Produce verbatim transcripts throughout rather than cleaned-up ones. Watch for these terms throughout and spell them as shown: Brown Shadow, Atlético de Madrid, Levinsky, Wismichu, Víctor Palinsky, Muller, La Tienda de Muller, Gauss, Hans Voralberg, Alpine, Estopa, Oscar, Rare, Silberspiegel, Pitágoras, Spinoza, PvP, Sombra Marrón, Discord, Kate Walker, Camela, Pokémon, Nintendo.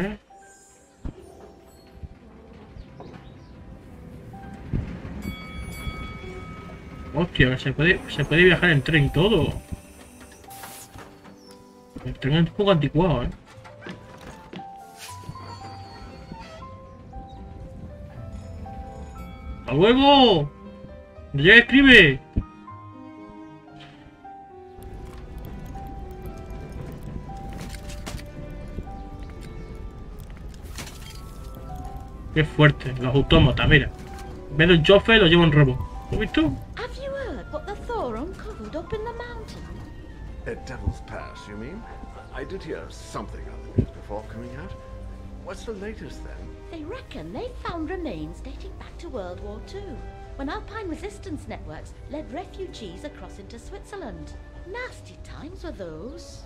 ¿eh? Hostia, se puede, se puede viajar en tren y todo. El tren es un poco anticuado, ¿eh? ¡Hasta luego! ¡Ya escribe! ¡Qué fuerte! Los autómatas, mira. En vez del chofer lo lleva un robot. ¿Lo has visto? Up in the mountain. At Devil's Pass, you mean? I did hear something on the news before coming out. What's the latest then? They reckon they found remains dating back to World War Two, when Alpine resistance networks led refugees across into Switzerland. Nasty times were those.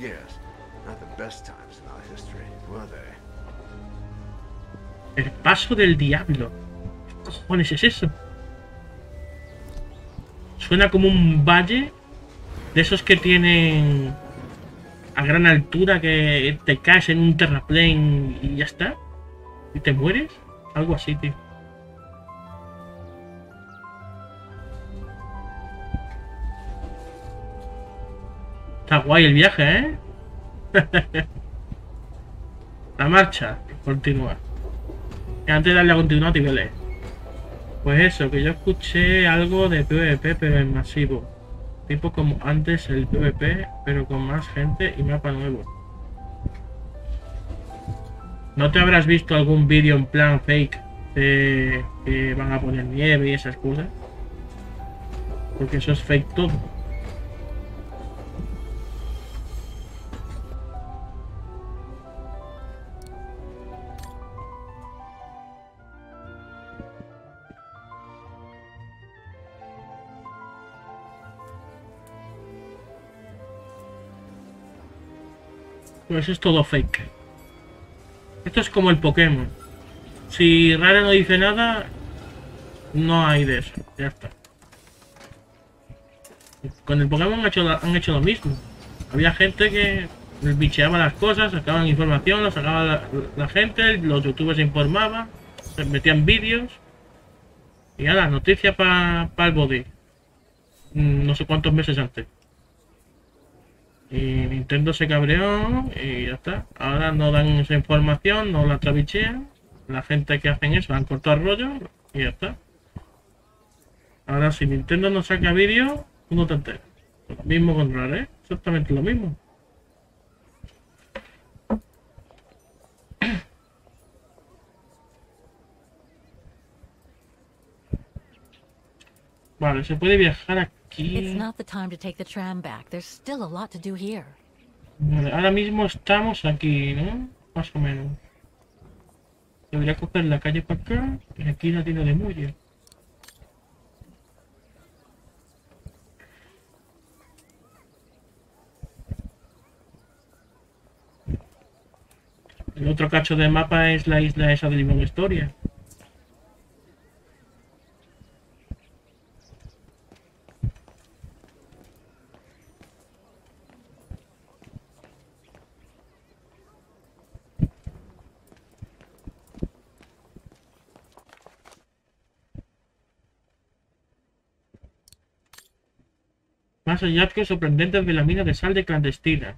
Yes, not the best times in our history, were they? El paso del diablo. ¿Qué cojones es eso? Suena como un valle de esos que tienen a gran altura, que te caes en un terraplén y ya está. Y te mueres. Algo así, tío. Está guay el viaje, ¿eh? La marcha. Continúa. Antes de darle a continuar, te voy a leer. Pues eso, que yo escuché algo de PvP, pero en masivo. Tipo como antes el PvP, pero con más gente y mapa nuevo. ¿No te habrás visto algún vídeo en plan fake de que van a poner nieve y esas cosas? Porque eso es fake todo. Pero eso es todo fake. Esto es como el Pokémon. Si Rare no dice nada, no hay de eso. Ya está. Con el Pokémon han hecho, han hecho lo mismo. Había gente que bicheaba las cosas, sacaban información, lo sacaba la, la gente, los youtubers se informaban, se metían vídeos. Y ahora, noticia para pa el body. No sé cuántos meses antes. Y Nintendo se cabreó y ya está. Ahora no dan esa información, no la trabichean. La gente que hacen eso han cortado el rollo y ya está. Ahora si Nintendo no saca vídeo, uno te entera. Lo mismo con Rare, ¿eh? Exactamente lo mismo. Vale, se puede viajar aquí. It's not the time to take the tram back. There's still a lot to do here. Vale, ahora mismo estamos aquí, ¿no? Más o menos. Debería coger la calle para acá y aquí la tienda de Muller. El otro cacho de mapa es la isla esa de Limón Historia. Más hallazgos sorprendentes de la mina de sal de clandestina.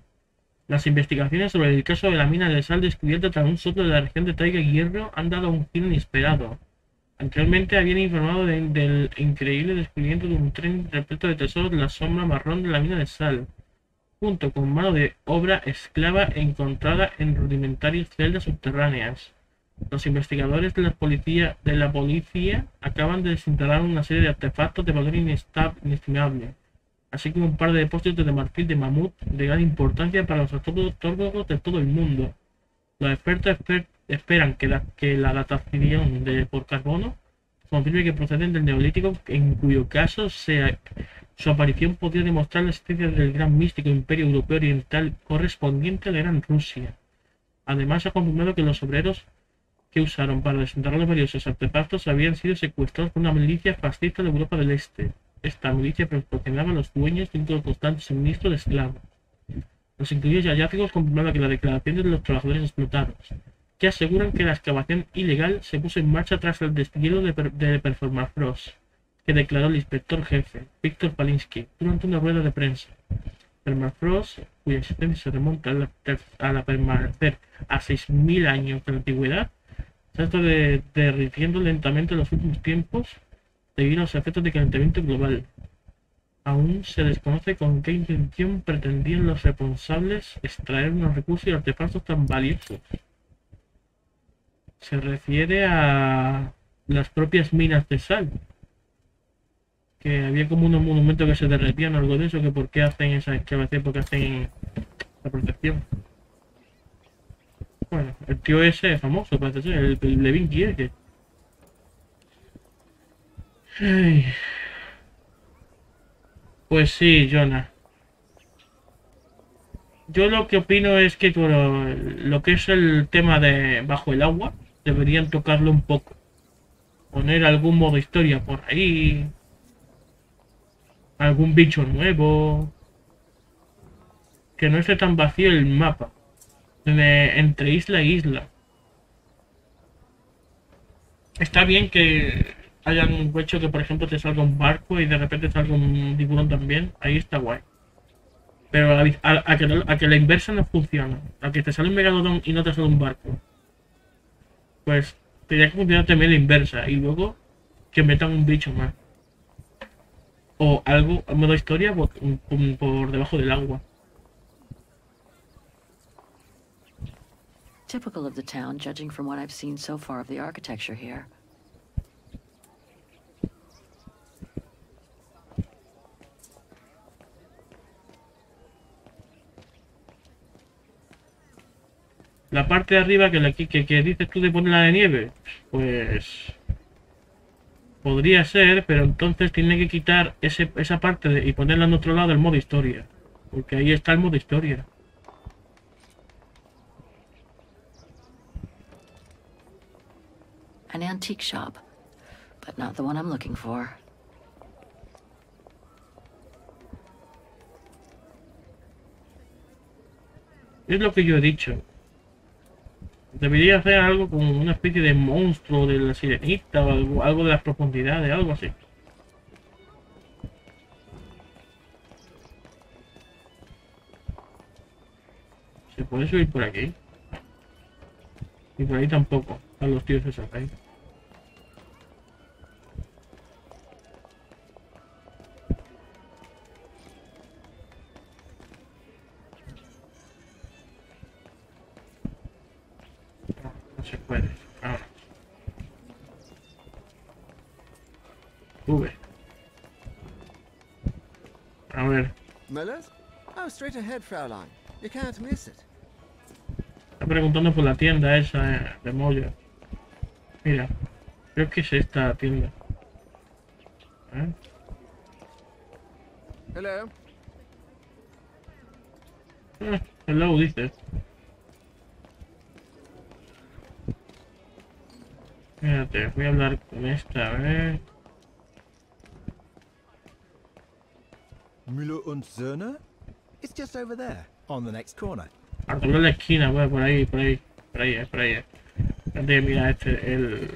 Las investigaciones sobre el caso de la mina de sal descubierta tras un soplo de la región de Taiga y Hierro han dado un giro inesperado. Anteriormente habían informado de, del increíble descubrimiento de un tren repleto de tesoros de la sombra marrón de la mina de sal, junto con mano de obra esclava encontrada en rudimentarias celdas subterráneas. Los investigadores de la policía, de la policía acaban de desenterrar una serie de artefactos de valor inestimable, así como un par de depósitos de marfil de mamut de gran importancia para los astrólogos de todo el mundo. Los expertos esper esperan que la, que la datación de por carbono confirme que proceden del Neolítico, en cuyo caso se, su aparición podría demostrar la existencia del gran místico imperio europeo oriental correspondiente a la Gran Rusia. Además, ha confirmado que los obreros que usaron para desenterrar los valiosos artefactos habían sido secuestrados por una milicia fascista de Europa del Este. Esta milicia proporcionaba a los dueños de un constante suministro de esclavos. los incluidos y hallazgos confirmaron que las declaraciones de los trabajadores explotados, que aseguran que la excavación ilegal se puso en marcha tras el deshielo de, per de Performance Bros, que declaró el inspector jefe, Víctor Palinsky, durante una rueda de prensa. Performance Bros, cuya existencia se remonta a la, a la permanecer a seis mil años de antigüedad, se ha estado de derritiendo lentamente en los últimos tiempos debido a los efectos de calentamiento global. Aún se desconoce con qué intención pretendían los responsables extraer unos recursos y artefactos tan valiosos. Se refiere a las propias minas de sal, que había como unos monumentos que se derretían o algo de eso, que por qué hacen esa excavación, por qué hacen la protección. Bueno, el tío ese es famoso, parece ser, el, el Levinsky ese. Ay. Pues sí, Jonah. Yo lo que opino es que bueno, lo que es el tema de bajo el agua deberían tocarlo un poco. Poner algún modo historia por ahí. Algún bicho nuevo. Que no esté tan vacío el mapa. De, entre isla e isla. Está bien que hayan hecho que por ejemplo te salga un barco y de repente salga un tiburón también, ahí está guay. Pero a, a, a, que, a que la inversa no funciona, a que te sale un megalodón y no te sale un barco. Pues tendría que funcionar también la inversa y luego que metan un bicho más. O algo, en modo historia, por, por debajo del agua. Typical of the town, judging from what I've seen so far of the architecture here. La parte de arriba que, la, que, que dices tú de poner la de nieve, pues podría ser, pero entonces tiene que quitar ese, esa parte de, y ponerla en otro lado el modo historia, porque ahí está el modo historia. An antique shop, but not the one I'm looking for. Es lo que yo he dicho. Debería hacer algo como una especie de monstruo de la sirenita o algo, algo de las profundidades, algo así. ¿Se puede subir por aquí? Y por ahí tampoco, a los tíos se sacan. No se puede. Ah. Sube. A ver. Muller's? Oh, straight ahead, Fräulein. You can't miss it. Está preguntando por la tienda esa eh, de Muller. Mira, creo que es esta tienda. ¿Eh? Hello. Eh, hello, dices. Espérate, voy a hablar con esta, a ver. Müller und Söhne? It's just over there, on the next corner. Arturo en la esquina, voy por ahí, por ahí, por ahí, por ahí. Espérate, mira este, el...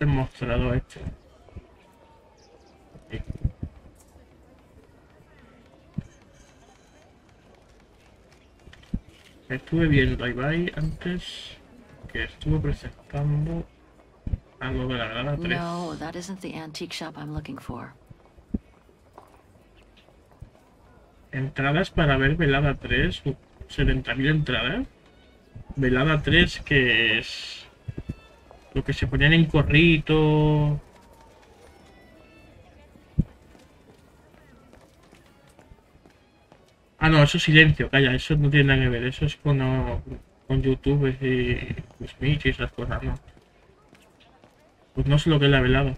el mostrador este. Aquí. Estuve viendo ahí, bye, antes... que estuvo presentando algo de la gala tres. No, that isn't the antique shop I'm looking for. Entradas para ver velada tres, setenta mil entradas. Velada tres, que es lo que se ponían en corrito. Ah, no, eso es silencio, calla, eso no tiene nada que ver, eso es cuando... con YouTube y Wismichu y esas cosas, ¿no? Pues no sé lo que es la velada.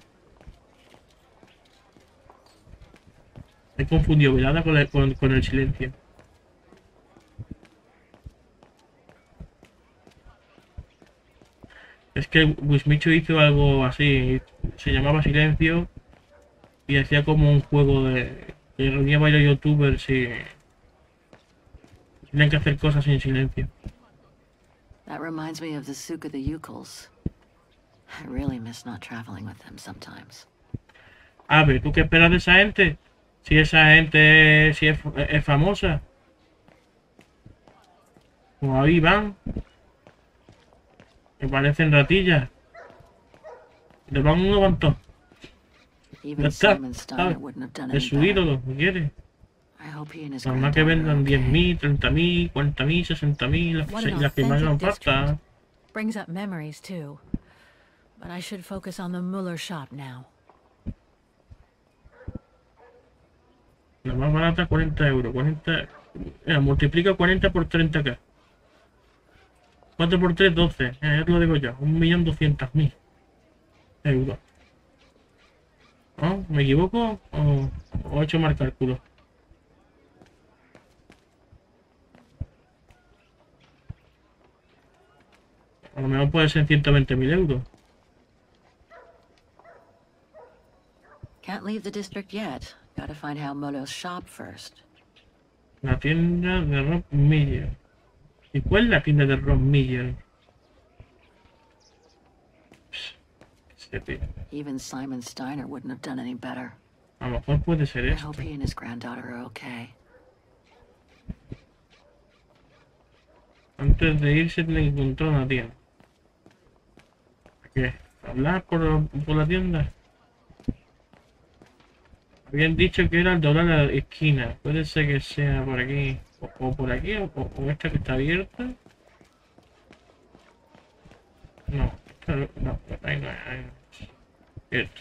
He confundido velada con el, con, con el silencio. Es que Wismichu hizo algo así, se llamaba Silencio y hacía como un juego de... que reunía varios youtubers y... Tienen que hacer cosas en silencio. That reminds me of the souk of the Yukels. I really miss not traveling with them sometimes. A ver, ¿tú qué esperas de esa gente? Si esa gente es, si es, es famosa. Pues ahí van. Me parecen ratillas. Le van un aguantón. Ya está. Es su ídolo, ¿qué quiere? Nada más que vendan diez mil, treinta mil, cuarenta mil, sesenta mil, las que más nos falta. Brings up memories too. But I should focus on the Muller shop now. La más barata, cuarenta euros. cuarenta, eh, multiplica cuarenta por treinta K. cuatro por tres, doce. Eh, ya lo digo yo. un millón doscientos mil euros. ¿No? ¿Me equivoco? ¿O, o he hecho mal cálculo? A lo mejor puede ser ciento veinte mil euros. Can't leave the district yet. Gotta find how Muller's shop first. La tienda de Rob Miller. ¿Y cuál es la tienda de Rob Miller? Even Simon Steiner wouldn't have done any better. A lo mejor puede ser esto. I hope he and his granddaughter are okay. Antes de irse le encontró una tienda. ¿Qué? ¿Hablar por, por la tienda? Habían dicho que era al doblar la esquina. Puede ser que sea por aquí. O, o por aquí. O, o esta que está abierta. No. Esta no. Ahí no es. Cierto.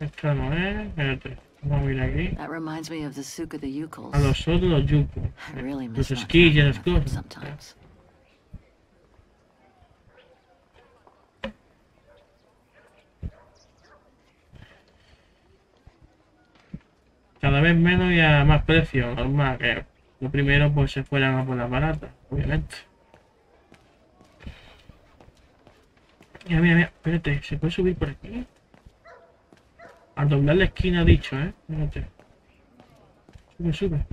Esta no es. Espérate. Vamos a ir aquí. A los otros los yukos. Los esquís y las cosas. Cada vez menos y a más precio, normal, que lo primero pues se fueran a por las baratas, obviamente. Mira, mira, mira, espérate, ¿se puede subir por aquí? Al doblar la esquina dicho, eh, espérate. Sube, sube.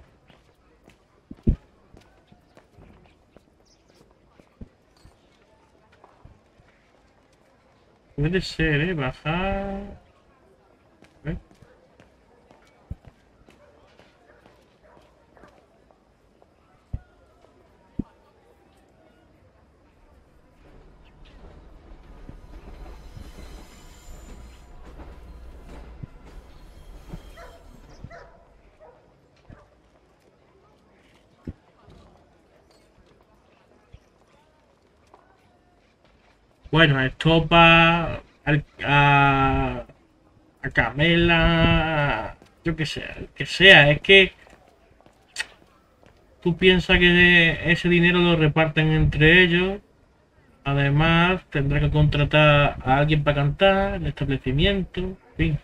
Puede ser, eh, bajar... Bueno, a Estopa, a, a, a Camela, a, yo que sea, el que sea, es que tú piensas que ese dinero lo reparten entre ellos, además tendrá que contratar a alguien para cantar, el establecimiento, en fin.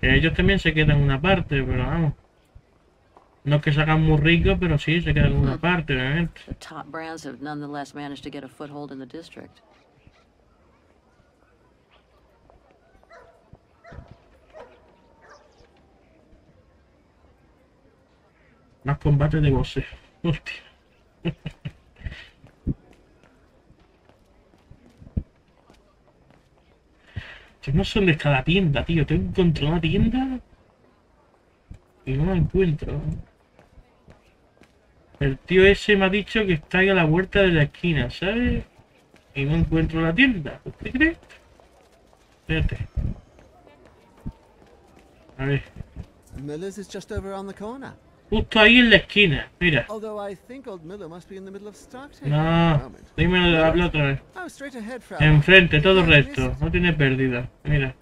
Que ellos también se quedan una parte, pero vamos. No es que se hagan muy ricos, pero sí se queda en alguna parte, obviamente. The top brands have nonetheless managed to get a foothold in the district. Más combates de boxeo. Hostia. Yo no sé dónde está la tienda, tío. Tengo que encontrar una tienda y no la encuentro. El tío ese me ha dicho que está ahí a la vuelta de la esquina, ¿sabes? Y no encuentro la tienda. ¿Usted cree? Espérate. A ver. Justo ahí en la esquina, mira. No, dímelo, habla otra vez. Enfrente, todo recto. No tiene pérdida, mira.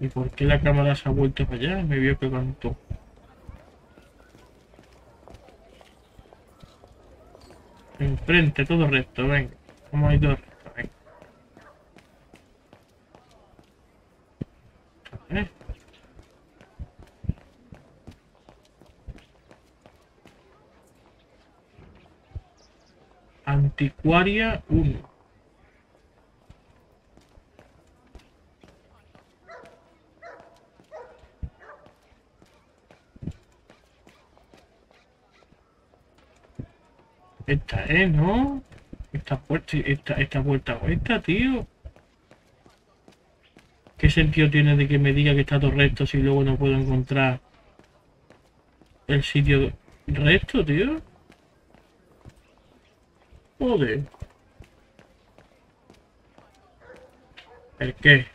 ¿Y por qué la cámara se ha vuelto para allá? Me vio que cantó. Enfrente, todo recto, venga. Vamos a ir todo recto, venga. A ver. Anticuaria uno. Esta es, ¿no? Esta puerta, esta, esta puerta o esta, tío. ¿Qué sentido tiene de que me diga que está todo recto si luego no puedo encontrar el sitio recto, tío? Joder. ¿El qué?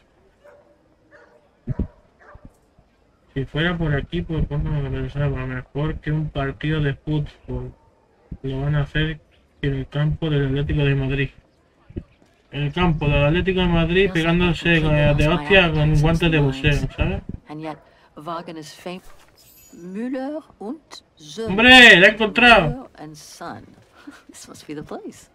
Si fuera por aquí, pues no me pensaba. Mejor que un partido de fútbol. Lo van a hacer en el campo del Atlético de Madrid. En el campo del Atlético de Madrid pegándose de hostia con guantes de boxeo, ¿sabes? Muller und Sohn. ¡Hombre! ¡La he encontrado! This must be the place.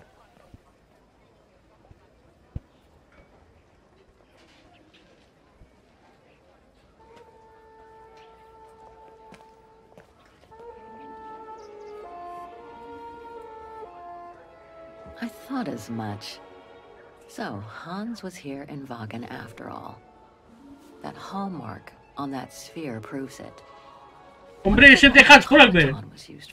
I thought as much. So, Hans was here in Wagen after all. That hallmark on that sphere proves it. Hombre, ese es de Hans Voralberg.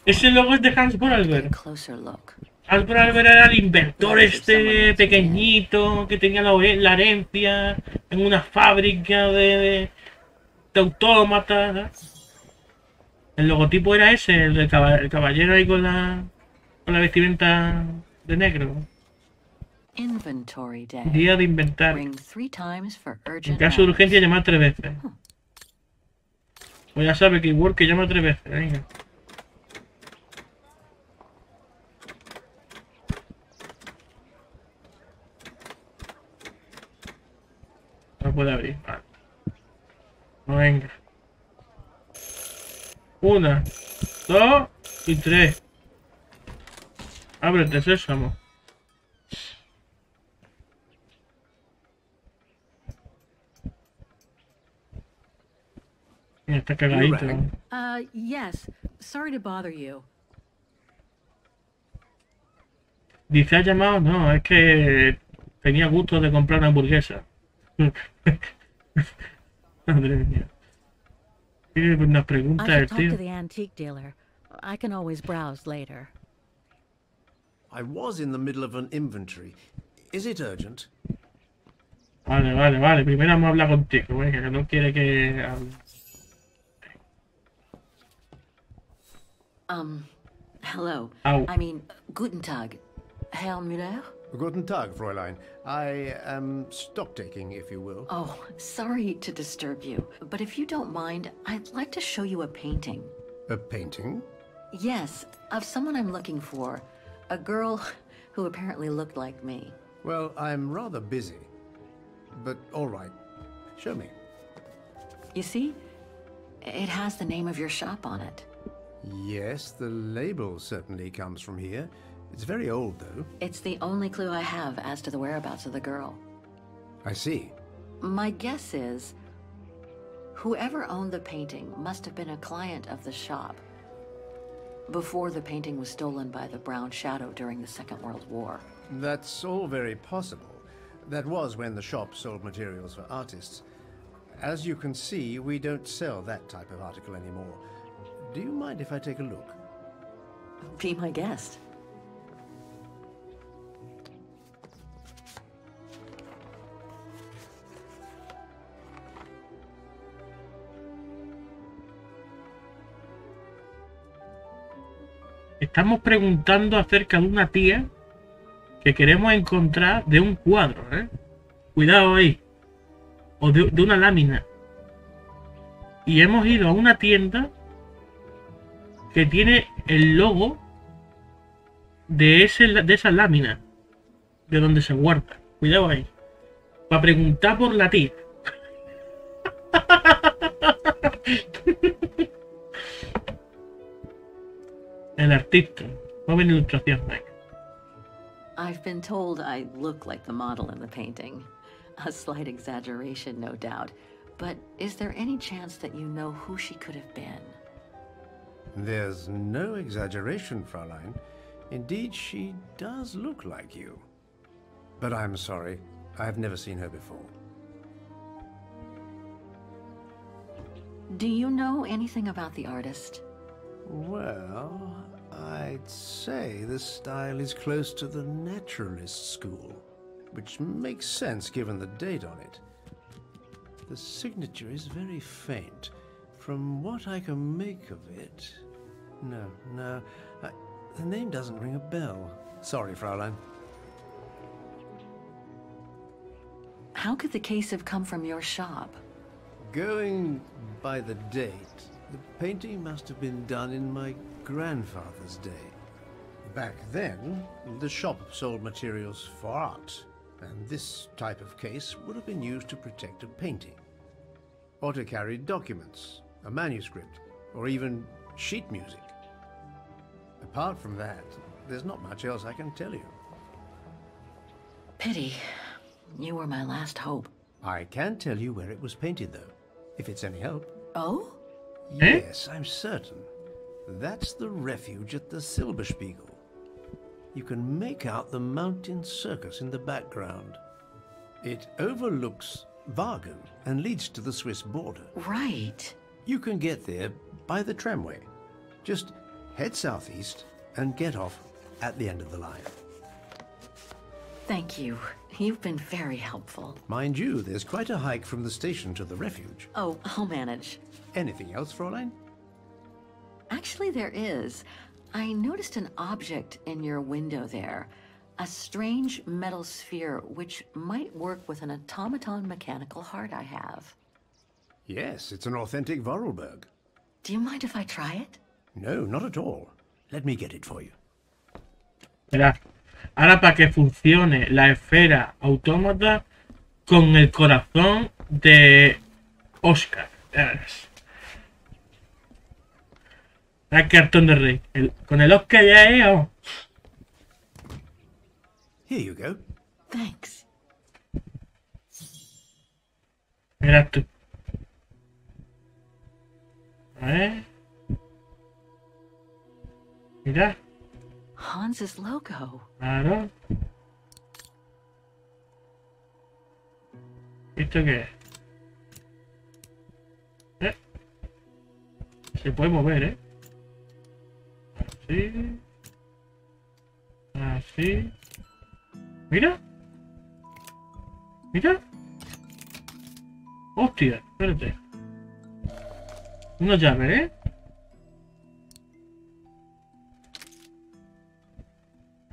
Ese logo es de Hans Voralberg. Hans Voralberg era el inventor este pequeñito que tenía la, la herencia en una fábrica de, de, de autómatas. El logotipo era ese, el del caballero ahí con la, con la vestimenta de negro. Día de inventar. En caso de urgencia, llamar tres veces. Pues ya sabe que igual que llama tres veces, venga. No puede abrir, vale. No, venga. Una, dos y tres. Ábrete, sésamo. Está cagadito. Uh, yes. Sorry to bother you. Dice, ¿ha llamado? No, es que tenía gusto de comprar una hamburguesa. Madre mía. Tiene unas preguntas del tío. I should talk to the antique dealer. I can always browse later. I was in the middle of an inventory. Is it urgent? Vale, vale, vale. Primero vamos a hablar contigo, ¿eh? Que no quiere que... Um, hello. Ow. I mean, guten Tag, Herr Müller. Guten Tag, Fräulein. I, um, stock taking, if you will. Oh, sorry to disturb you, but if you don't mind, I'd like to show you a painting. A painting? Yes, of someone I'm looking for. A girl who apparently looked like me. Well, I'm rather busy, but all right. Show me. You see? It has the name of your shop on it. Yes, the label certainly comes from here. It's very old, though. It's the only clue I have as to the whereabouts of the girl. I see. My guess is whoever owned the painting must have been a client of the shop before the painting was stolen by the Brown Shadow during the Second World War. That's all very possible. That was when the shop sold materials for artists. As you can see, we don't sell that type of article anymore. Do you mind if I take a look? Be my guest. Estamos preguntando acerca de una tía que queremos encontrar de un cuadro, ¿eh? Cuidado ahí. O de, de una lámina. Y hemos ido a una tienda que tiene el logo de, ese, de esa lámina de donde se guarda. Cuidado ahí. Para preguntar por la tía. El artista. Joven ilustración. I've been told I look like the model in the painting. A slight exaggeration, no doubt. But is there any chance that you know who she could have been? There's no exaggeration, Fräulein. Indeed, she does look like you. But I'm sorry, I have never seen her before. Do you know anything about the artist? Well, I'd say this style is close to the naturalist school, which makes sense given the date on it. The signature is very faint. From what I can make of it... No, no, I, the name doesn't ring a bell. Sorry, Fräulein. How could the case have come from your shop? Going by the date, the painting must have been done in my grandfather's day. Back then, the shop sold materials for art, and this type of case would have been used to protect a painting, or to carry documents, a manuscript, or even sheet music. Apart from that, there's not much else I can tell you. Pity. You were my last hope. I can tell you where it was painted, though, if it's any help. Oh? Yes, I'm certain. That's the refuge at the Silberspiegel. You can make out the mountain circus in the background. It overlooks Wagen and leads to the Swiss border. Right. You can get there by the tramway. Just head southeast and get off at the end of the line. Thank you. You've been very helpful. Mind you, there's quite a hike from the station to the refuge. Oh, I'll manage. Anything else, Fräulein? Actually, there is. I noticed an object in your window there. A strange metal sphere which might work with an automaton mechanical heart I have. Yes, it's an authentic Voralberg. Do you mind if I try it? No, not at all. Let me get it for you. Espera. Ahora, para que funcione la esfera autómata con el corazón de Oscar. El cartón de rey. El, con el Oscar ya es... Oh. Here you go. Thanks. Mira tú. A ver. Mira. Hans's logo. Claro. ¿Esto qué es? ¿Eh? Se puede mover, ¿eh? Así. Así. Mira. Mira. Hostia, espérate. Una llave, ¿eh?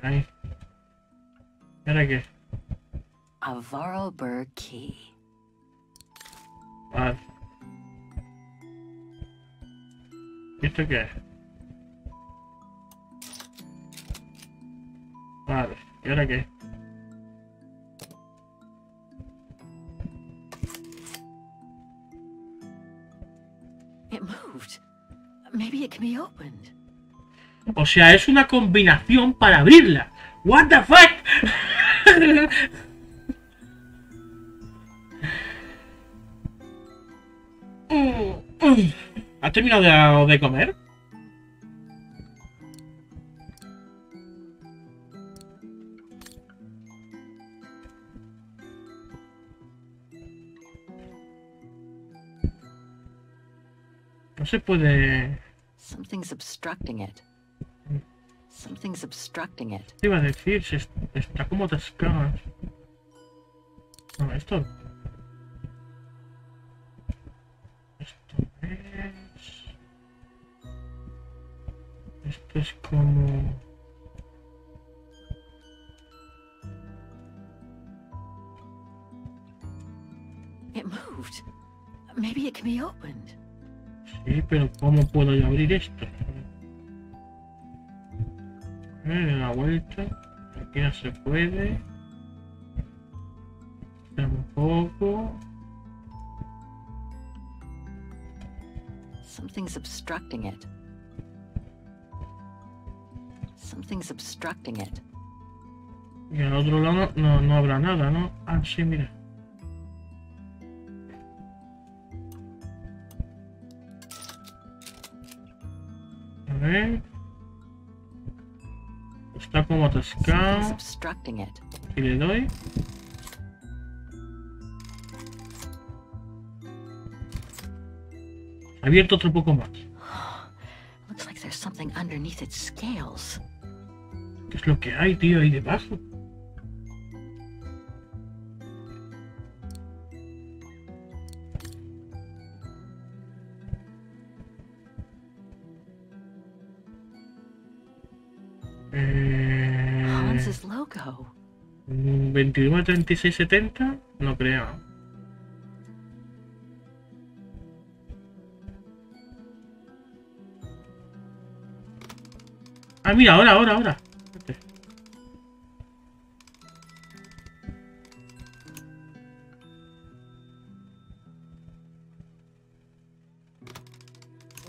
Ahí. ¿Y ahora qué? A Voralberg key. Vale. ¿Y esto qué es? Vale. ¿Y ahora qué? It moved. Maybe it can be opened. O sea, es una combinación para abrirla. What the fuck? ¿Has terminado de comer? No se puede. Something's obstructing it. Something's obstructing it. Te iba a decir, se está como atascado. No, esto. Esto es. Esto es como. It moved. Maybe it can be opened. Sí, pero ¿cómo puedo yo abrir esto? Le la vuelta, aquí no se puede. Tampoco. Something's obstructing it. Something's obstructing it. Y al otro lado no, no habrá nada, ¿no? Ah, sí, mira. A ver. Está como atascado. Si le doy. Abierto otro poco más. ¿Qué es lo que hay, tío, ahí debajo? Eh... veintiuno a treinta y seis setenta, no creo. Ah, mira, ahora, ahora, ahora.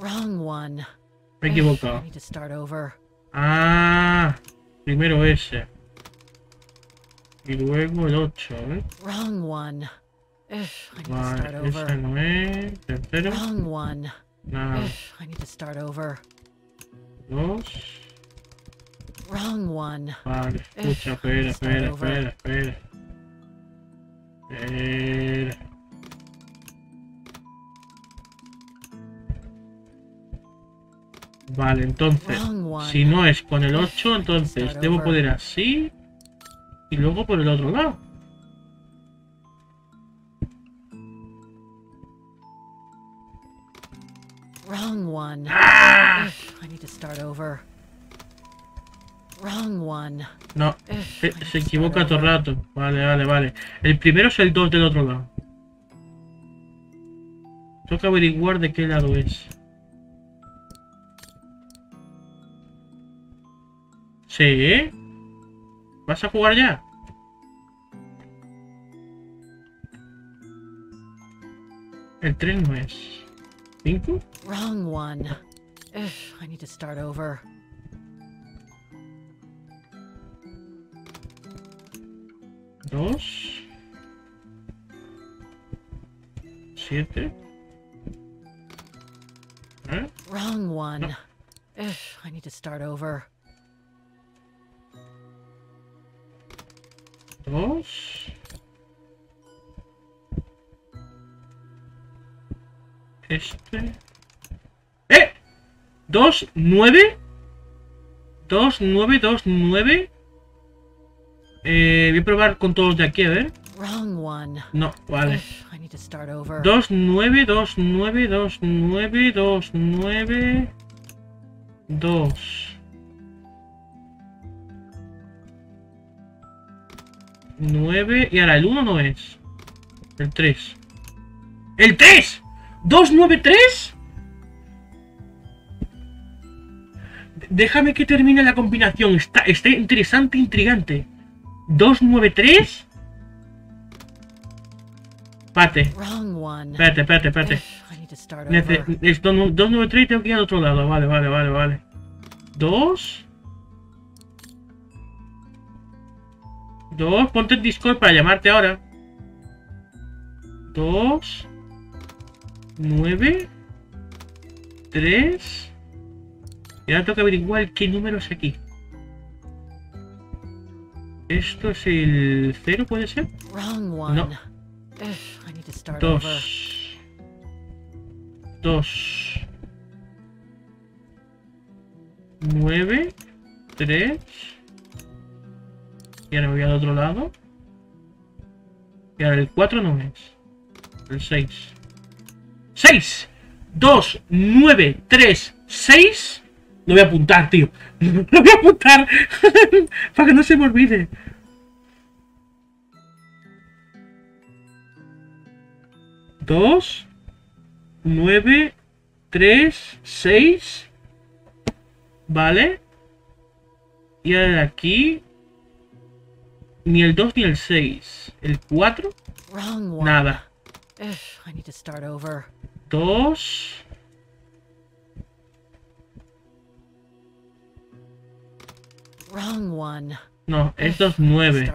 Wrong one. Me he equivocado. Ah, primero ese. Y luego el ocho, ¿eh? Wrong one. Vale, ese no es. Tercero. Wrong one. Nada. Dos. Wrong one. Vale, escucha, espera, espera, espera, espera. Espera. Vale, entonces, si no es con el ocho, entonces debo poder así y luego por el otro lado. Wrong one. ¡Ah! I need to start over. Wrong one. No, se, se equivoca todo el rato. Vale, vale, vale. El primero es el dos del otro lado. Tengo que averiguar de qué lado es. Sí. ¿Vas a jugar ya? El tres no es. ¿cinco? Wrong one. I need to start over. Dos. Siete. ¿Eh? Wrong one. No. I need to start over. Dos. Este. ¡Eh! Dos, nueve. Dos, nueve, dos, nueve. Eh, voy a probar con todos de aquí, a ver. No, vale. Dos, nueve, dos, nueve, dos, nueve, dos, nueve. Dos. nueve. Y ahora el uno no es. El tres. ¡El tres! ¿dos, nueve, tres? Déjame que termine la combinación. Está, está interesante, intrigante. ¿dos, nueve, tres? Pate. Espérate, espérate, espérate. Es dos, nueve, tres, tengo que ir al otro lado. Vale, vale, vale, vale. dos. dos, ponte en Discord para llamarte ahora. dos. nueve. tres. Y ahora tengo que averiguar qué número es aquí. ¿Esto es el cero, puede ser? No. Dos. Dos. Nueve. Tres. Y ahora voy al otro lado. Y ahora el cuatro no es. El seis. ¡Seis! Dos, nueve, tres, seis... Lo voy a apuntar, tío. Lo voy a apuntar. Para que no se me olvide. Dos. Nueve. Tres. Seis. Vale. Y ahora de aquí. Ni el dos ni el seis. El cuatro. Nada. Dos. No, es dos nueve.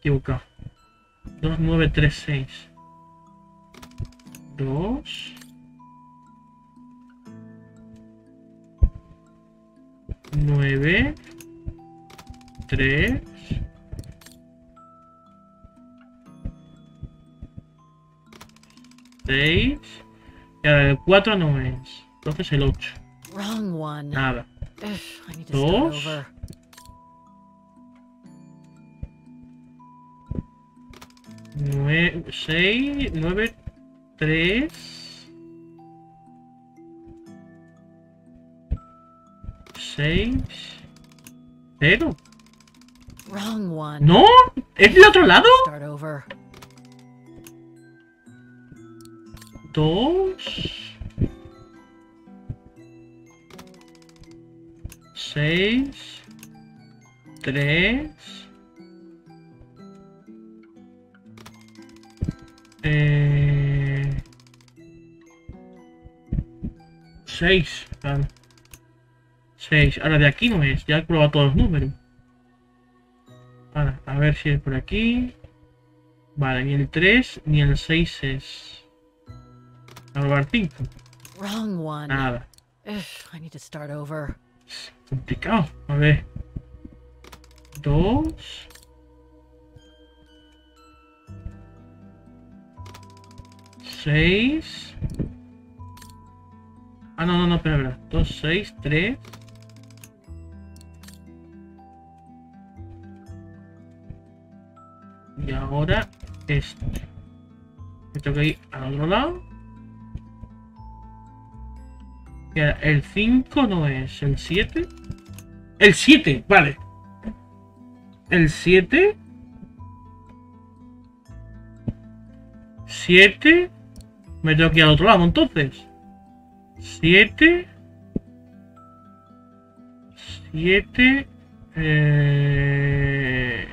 Equivocado. dos nueve tres seis. dos. nueve. tres. seis. Y ahora el cuatro no es. Entonces el ocho. Nada. dos. nueve, seis, nueve, tres, seis, cero. ¡No! ¿Es del otro lado? dos, seis, tres... Eh... seis, claro. seis. Ahora de aquí no es. Ya he probado todos los números. Ahora, a ver si es por aquí. Vale, ni el tres ni el seis es. A probar cinco. Nada. Es complicado. A ver. dos. seis. Ah, no, no, no, espera, espera. dos, seis, tres. Y ahora este. Me tengo que ir al otro lado. Y ahora, el cinco no es. El siete. El siete, vale. El siete. siete. Me tengo que ir al otro lado, entonces. siete. siete. Eh...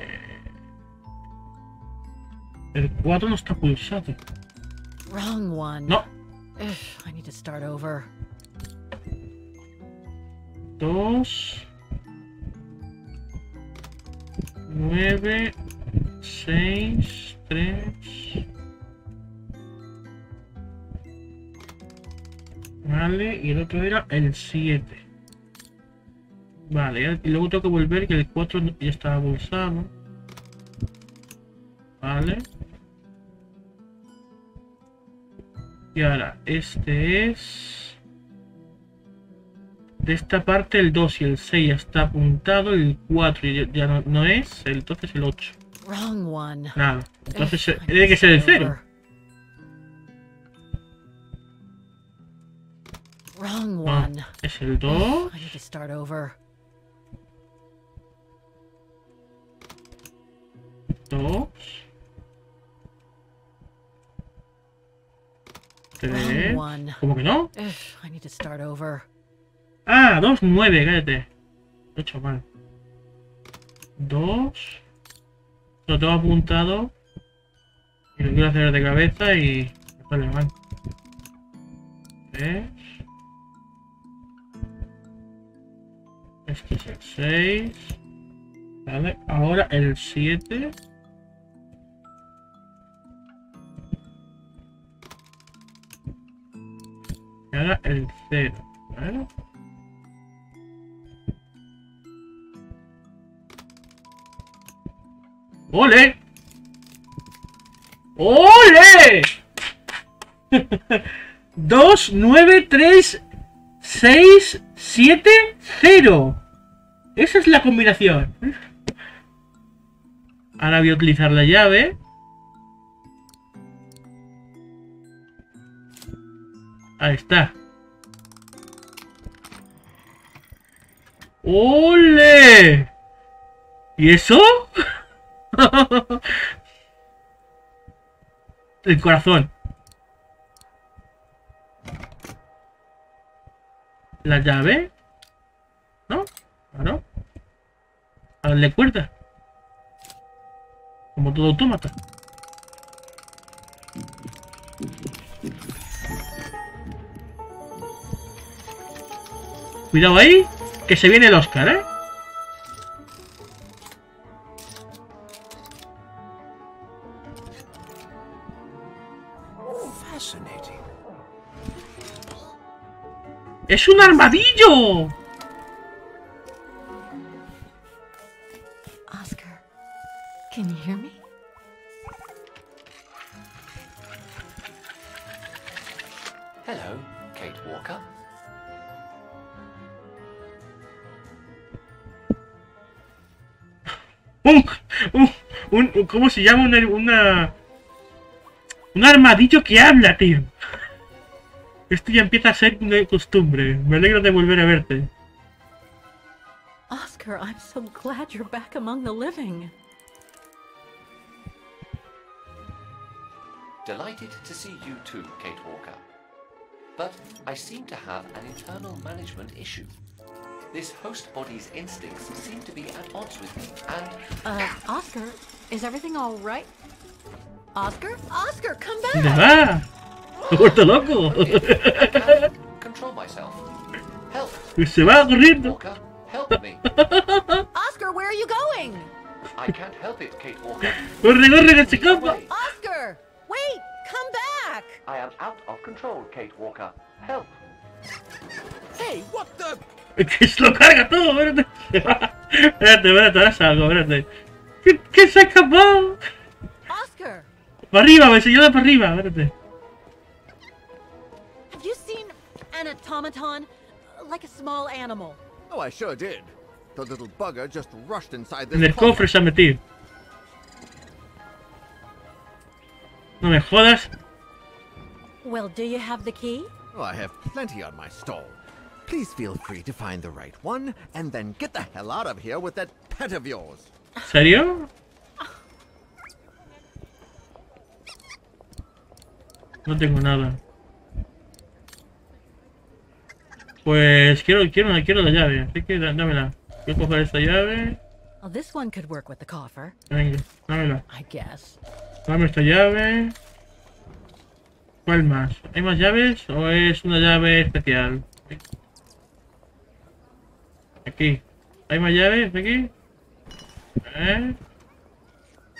El cuatro no está pulsado. No. dos. nueve. seis. tres. Vale, y el otro era el siete. Vale, y luego tengo que volver que el cuatro ya estaba bolsado. Vale. Y ahora, este es... De esta parte el dos y el seis ya está apuntado, el cuatro ya, ya no, no es, entonces el ocho. Nada, entonces tiene que ser el cero. Ah, es el dos. dos. tres. ¿Cómo que no? Ah, dos, nueve, cállate. Lo he hecho mal. dos. Lo tengo apuntado. Y lo quiero hacer de cabeza y... Me sale mal. tres. Este es el seis. Vale, ahora el siete. Y ahora el cero. ¿Vale? ¡Ole! ¡Ole! dos, nueve, tres, seis, siete, cero. Esa es la combinación. Ahora voy a utilizar la llave. Ahí está. ¡Ole! ¿Y eso? El corazón. La llave. ¿No? Claro. A darle cuerda. Como todo autómata. Cuidado ahí, que se viene el Oscar, ¿eh? ¡Es un armadillo! Hello, Kate Walker. ¡Pum! Uh, un, un, ¿Cómo se llama? Una, una... Un armadillo que habla, tío. Esto ya empieza a ser una costumbre. Me alegro de volver a verte. Oscar, I'm so glad you're back among the living. Delighted to see you too, Kate Walker. But I seem to have an internal management issue. This host body's instincts seem to be at odds with me, and... Uh, Oscar, is everything all right? Oscar? Oscar, come back! Nah! ¡Corta loco! I can't control myself. Help! Se va corriendo. Walker, help me! Oscar, where are you going? I can't help it, Kate Walker. ¡Corre, corre, que se escapa! Oscar! Wait! Come back! I am out of control, Kate Walker. Help! Hey, what the... Que se lo carga todo, espérate. Espérate, espérate, ahora salgo, espérate. ¿Qué, qué se ha escapado? Oscar. Para arriba, me enseñó para arriba, espérate. Have you seen an automaton? Like a small animal. Oh, I sure did. The little bugger just rushed inside this. En el cofre se ha metido. No me jodas. Well, do you have the key? Oh, I have plenty on my stall. Please feel free to find the right one, and then get the hell out of here with that pet of yours. ¿Serio? No tengo nada. Pues quiero, quiero, quiero la llave. Así que dámela. Voy a coger esta llave. This one could work with the coffer. Venga, dámela. I guess. Dame esta llave. ¿Cuál más? ¿Hay más llaves o es una llave especial? Aquí. ¿Hay más llaves aquí? ¿Eh?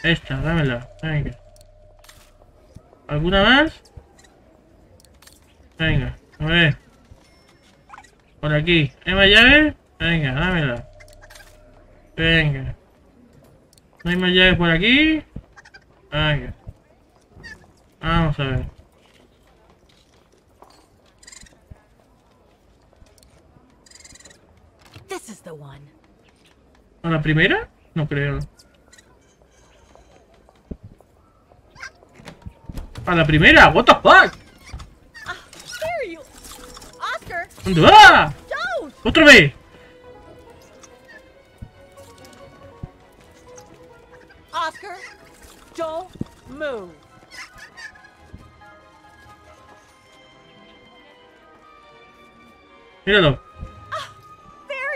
Esta, dámela. Venga. ¿Alguna más? Venga, a ver. Por aquí. ¿Hay más llaves? Venga, dámela. Venga. ¿No hay más llaves por aquí? Venga. Vamos a ver. This is the one. ¿A la primera? No creo. ¡A la primera! What the fuck? Uh, there you... Oscar. ¿Dónde va? Don't. ¡Otra vez! Oscar, don't move. Míralo.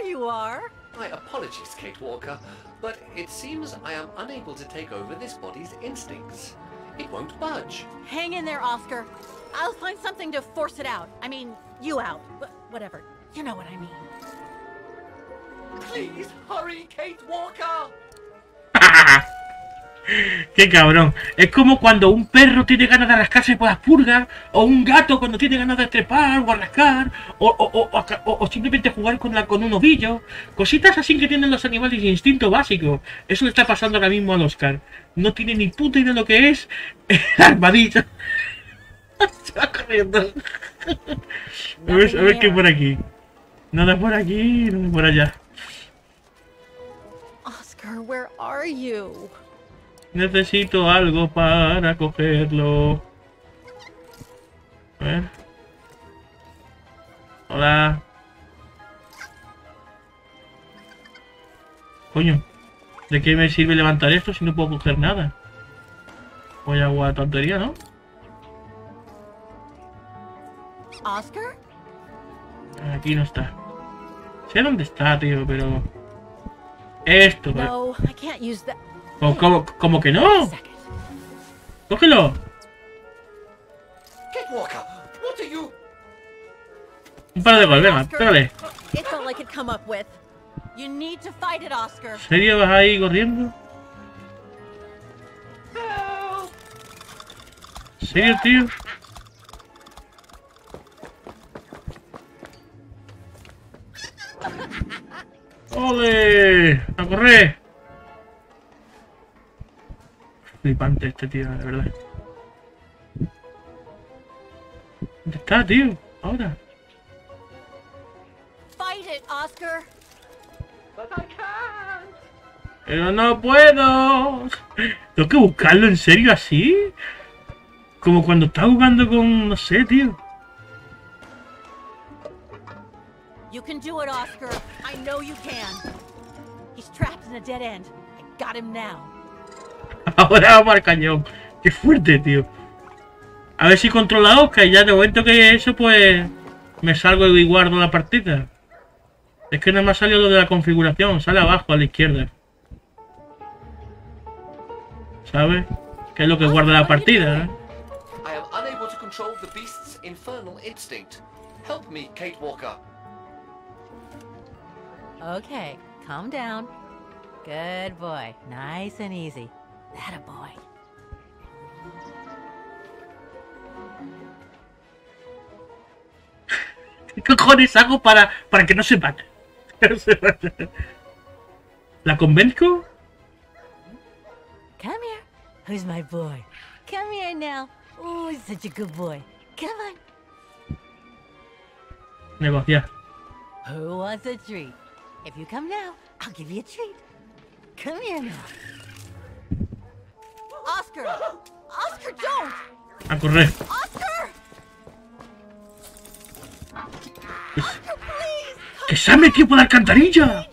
You are. My apologies, Kate Walker, but it seems I am unable to take over this body's instincts. It won't budge. Hang in there, Oscar. I'll find something to force it out. I mean, you out. But whatever. You know what I mean. Please hurry, Kate Walker. Qué cabrón. Es como cuando un perro tiene ganas de rascarse por las purgas, o un gato cuando tiene ganas de trepar o rascar, o, o, o, o, o simplemente jugar con, la, con un ovillo. Cositas así que tienen los animales de instinto básico. Eso le está pasando ahora mismo a Oscar. No tiene ni puta idea de lo que es el armadillo. Se va corriendo. A ver, a ver qué hay por aquí. Nada por aquí, nada por allá. Oscar, where are you? Necesito algo para cogerlo. A ver. Hola. Coño. ¿De qué me sirve levantar esto si no puedo coger nada? Voy a guardar tontería, ¿no? Oscar. Aquí no está. Sé dónde está, tío, pero... Esto, pero... ¿Cómo, cómo, ¿Cómo que no? ¡Cógelo! Un par de gol, venga, pégale. ¿En serio vas ahí corriendo? ¿En serio, tío? ¡Ole! ¡A correr! Flipante este tío, de verdad. ¿Dónde está, tío? Ahora. Fight it, Oscar. But I can't. Pero no puedo. Tengo que buscarlo en serio así. Como cuando estás jugando con, no sé, tío. You can do it, Oscar. I know you can. He's trapped in a dead end. I got him now. Ahora vamos al cañón. Qué fuerte, tío. A ver si controla a Oscar y ya de momento que eso, pues me salgo y guardo la partida. Es que nada más salió lo de la configuración. Sale abajo a la izquierda. ¿Sabes? Que es lo que guarda la partida, ¿eh? I am unable to control the beast's infernal instinct. Help me, Kate Walker. Okay, calm down. Good boy. Nice and easy. That a boy. ¿Qué cojones hago para, para que no se mate? ¿La convenzco? Come here. Who's my boy? Come here now. Oh, he's such a good boy. Come on. Negociar. Who wants a treat? If you come now, I'll give you a treat. Come here now. Oscar! Oscar, don't! A correr. Oscar! Oscar, please! ¡Que se ha metido por la alcantarilla!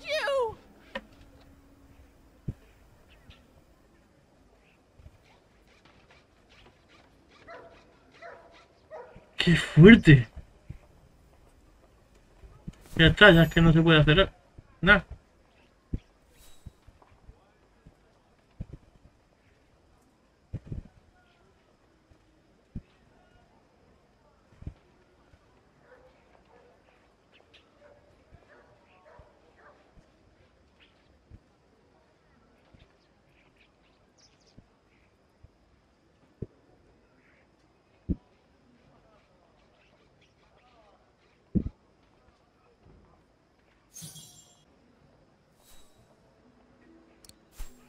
¡Qué fuerte! Ya está, ya es que no se puede hacer nada.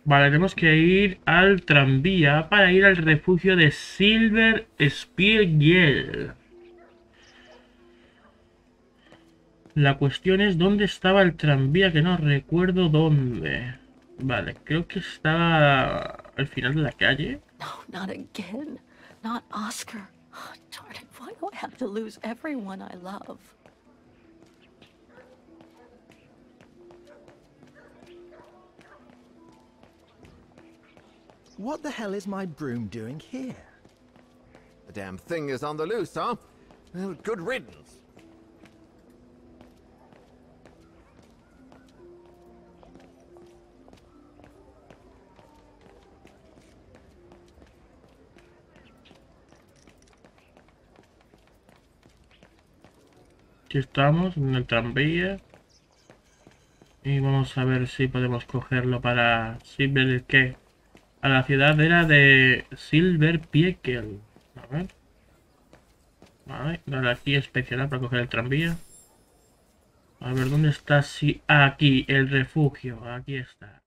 Vale, tenemos que ir al tranvía para ir al refugio de Silberspiegel. La cuestión es dónde estaba el tranvía, que no recuerdo dónde. Vale, creo que estaba al final de la calle. No, not again. Not Oscar. Oh, darn it. Why do I have to lose everyone I love? What the hell is my broom doing here? The damn thing is on the loose, huh? Well, good riddance. Aquí estamos en el tranvía. Y vamos a ver si podemos cogerlo para Silver que. A la ciudad era de Silberspiegel. A ver. Vale, ahora aquí inspeccionar para coger el tranvía. A ver, ¿dónde está? Si... Aquí, el refugio. Aquí está.